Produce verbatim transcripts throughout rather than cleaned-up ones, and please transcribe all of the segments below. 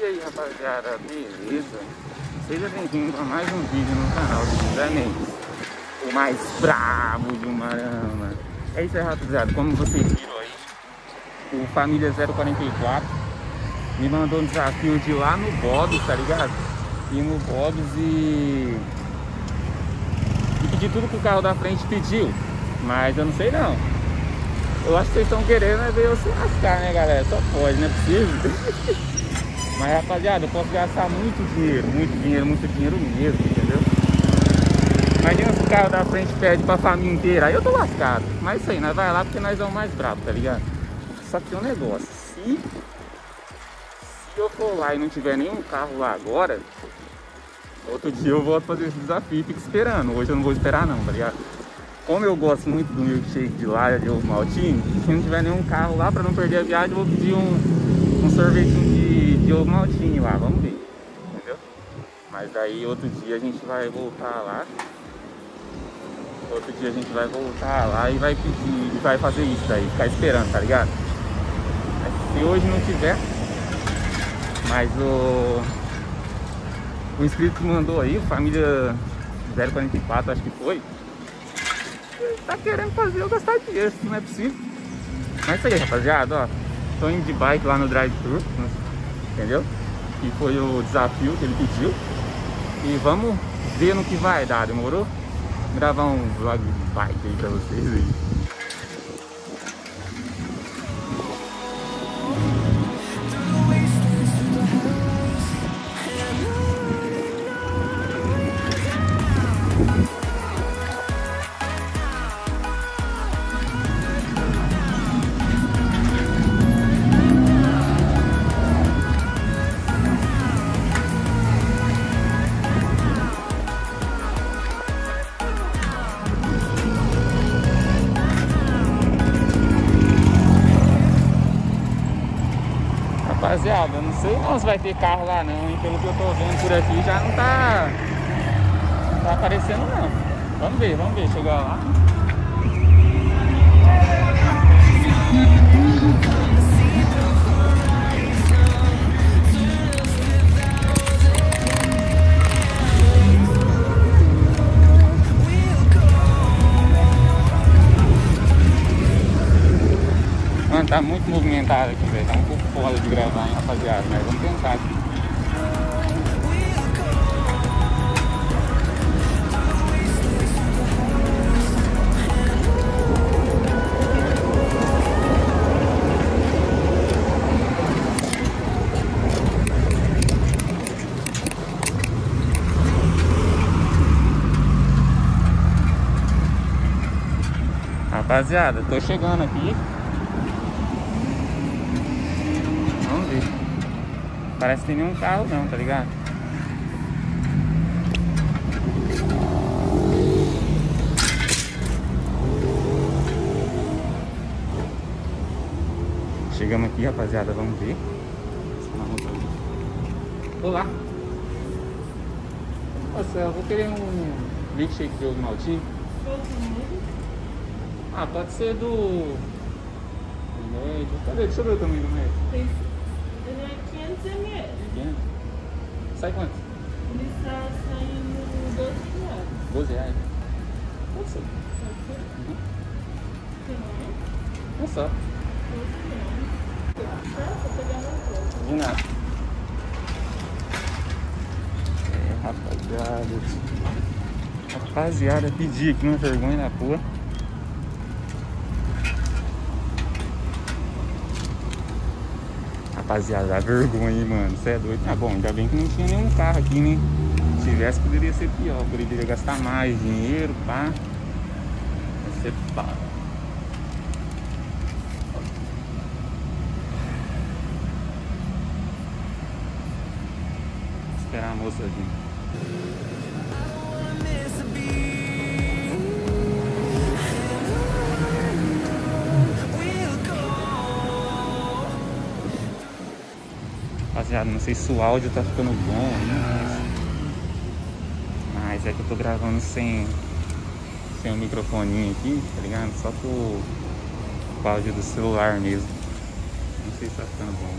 E aí, rapaziada, beleza? Seja bem-vindo a mais um vídeo no canal do Zé, o mais brabo do Marama. É isso aí, rapaziada, como vocês viram aí, o Família zero quarenta e quatro me mandou um desafio de ir lá no Bob's, tá ligado? Ir no Bob's e... e pedir tudo que o carro da frente pediu, mas eu não sei não. Eu acho que vocês estão querendo é ver eu se lascar, né, galera? Só pode, não é possível. Mas, rapaziada, eu posso gastar muito dinheiro, muito dinheiro, muito dinheiro mesmo, entendeu? Imagina se o carro da frente pede pra família inteira, aí eu tô lascado. Mas isso aí, nós vai lá porque nós é o mais brabo, tá ligado? Só que tem um negócio, se, se eu for lá e não tiver nenhum carro lá agora, outro dia eu volto fazer esse desafio e fico esperando. Hoje eu não vou esperar não, tá ligado? Como eu gosto muito do milkshake de lá, de ovo maltinho, se não tiver nenhum carro lá, pra não perder a viagem, eu vou pedir um, um sorvetinho de, de ovo maltinho lá, vamos ver, entendeu? Mas aí outro dia a gente vai voltar lá, outro dia a gente vai voltar lá e vai pedir, e vai fazer isso daí, ficar esperando, tá ligado? Mas se hoje não tiver, mas o, o inscrito que mandou aí, o Família zero quarenta e quatro, acho que foi, tá querendo fazer eu gastar dinheiro, não é possível. Mas isso aí, rapaziada, ó, tô indo de bike lá no drive-thru, entendeu? Que foi o desafio que ele pediu. E vamos ver no que vai dar, demorou? Vou gravar um vlog de bike aí pra vocês aí. Rapaziada, eu não sei não se vai ter carro lá não, e pelo que eu tô vendo por aqui já não tá, não tá aparecendo não. Vamos ver, vamos ver, chegar lá. Mano, tá muito movimentado aqui, velho. Tá um pouco foda de gravar, hein, rapaziada. Mas vamos tentar aqui. Rapaziada, tô chegando aqui. Parece que tem nenhum carro não, tá ligado? Chegamos aqui, rapaziada, vamos ver. Olá! Nossa, eu vou querer um milkshake de ovo maltinho. Ah, pode ser do... do médio. Cadê? Deixa eu ver o tamanho do médio. quinhentos mililitros. Sai quanto? Ele está saindo doze reais. doze reais? Pode ser. Uhum. Não é só. doze reais. De nada. É, rapaziada. Rapaziada, pedi aqui uma vergonha na porra. Rapaziada, dá vergonha, hein, mano. Você é doido. Tá bom, ainda bem que não tinha nenhum carro aqui, né? Se tivesse, poderia ser pior. Poderia gastar mais dinheiro, pá. Vai ser pá. Vou esperar a moça vir. Rapaziada, não sei se o áudio tá ficando bom, mas... mas é que eu tô gravando sem sem o microfoninho aqui, tá ligado? Só com o, com o áudio do celular mesmo. Não sei se tá ficando bom.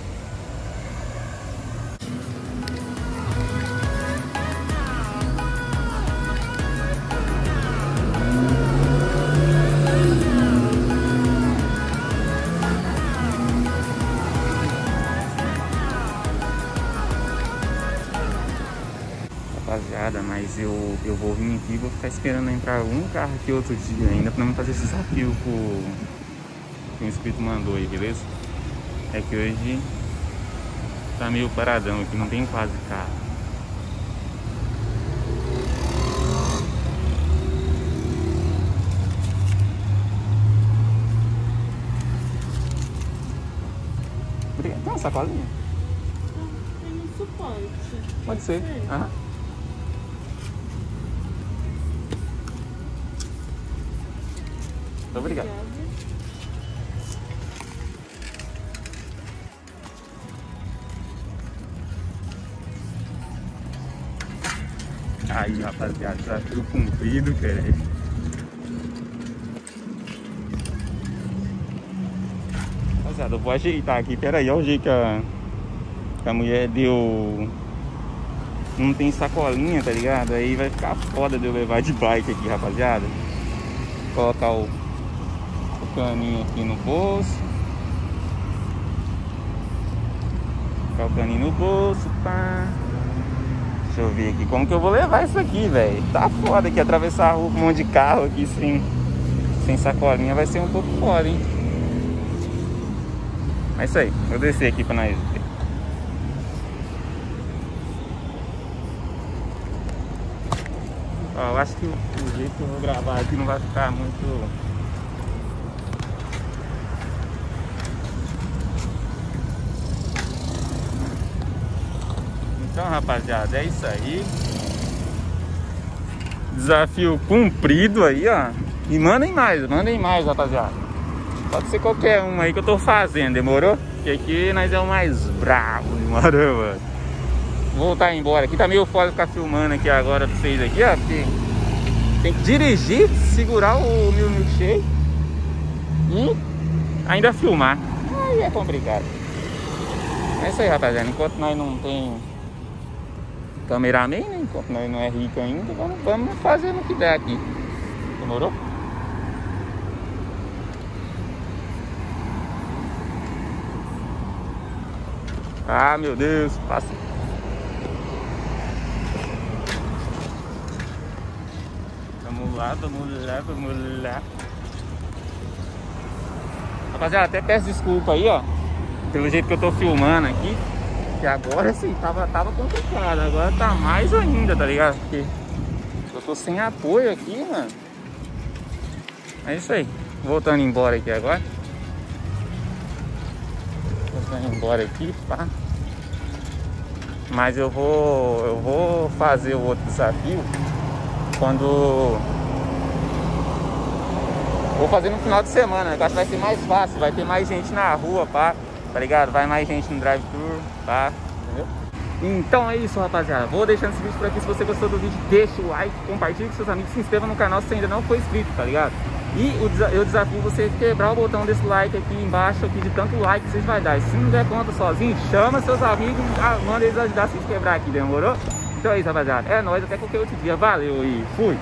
mas eu, eu vou vir aqui e vou ficar esperando entrar um carro aqui outro dia ainda pra não fazer esse desafio que o, que o Espírito mandou aí, beleza? É que hoje tá meio paradão aqui, não tem quase carro. Tem uma sacolinha? Tem um suporte. Pode ser. Aham. Muito obrigado. Aí, rapaziada, tá tudo cumprido, cara. Eu vou ajeitar aqui, peraí, olha o jeito que a, que a mulher deu. Não tem sacolinha, tá ligado? Aí vai ficar foda de eu levar de bike aqui, rapaziada. Colocar o, o caninho aqui no bolso. Colocar o caninho no bolso, pá. Deixa eu ver aqui como que eu vou levar isso aqui, velho. Tá foda aqui, atravessar a rua com um monte de carro aqui sem, sem sacolinha vai ser um pouco foda, hein? É isso aí, vou descer aqui pra nós. Ó, eu acho que o, o jeito que eu vou gravar aqui não vai ficar muito... Então, rapaziada, é isso aí. Desafio cumprido aí, ó. E mandem mais, mandem mais, rapaziada. Pode ser qualquer um aí que eu tô fazendo, demorou? Porque aqui nós é o mais bravo, demorou, mano? Vou voltar embora aqui, tá meio foda ficar filmando aqui agora pra vocês aqui, ó. Porque tem que dirigir, segurar o meu milkshake e ainda filmar. Aí é complicado. É isso aí, rapaziada. Enquanto nós não tem cameraman, né? Enquanto nós não é rico ainda, vamos, vamos fazendo o que der aqui. Demorou? Ah, meu Deus, passa. Vamos lá, vamos lá, vamos lá. Rapaziada, até peço desculpa aí, ó. Pelo jeito que eu tô filmando aqui. Que agora sim, tava, tava complicado. Agora tá mais ainda, tá ligado? Porque eu tô sem apoio aqui, mano. É isso aí. Voltando embora aqui agora. Embora aqui, pá. Mas eu vou eu vou fazer o outro desafio quando vou fazer no final de semana, né? Eu acho que vai ser mais fácil, vai ter mais gente na rua, pá, tá ligado? Vai mais gente no drive-thru, pá, entendeu? Então é isso, rapaziada. Vou deixando esse vídeo por aqui. Se você gostou do vídeo, deixa o like, compartilha com seus amigos, se inscreva no canal se ainda não for inscrito, tá ligado? E eu desafio você quebrar o botão desse like aqui embaixo, aqui de tanto like que vocês vão dar. E se não der conta sozinho, chama seus amigos e manda eles ajudar a se quebrar aqui, demorou? Então é isso, rapaziada. É nóis, até qualquer outro dia. Valeu e fui!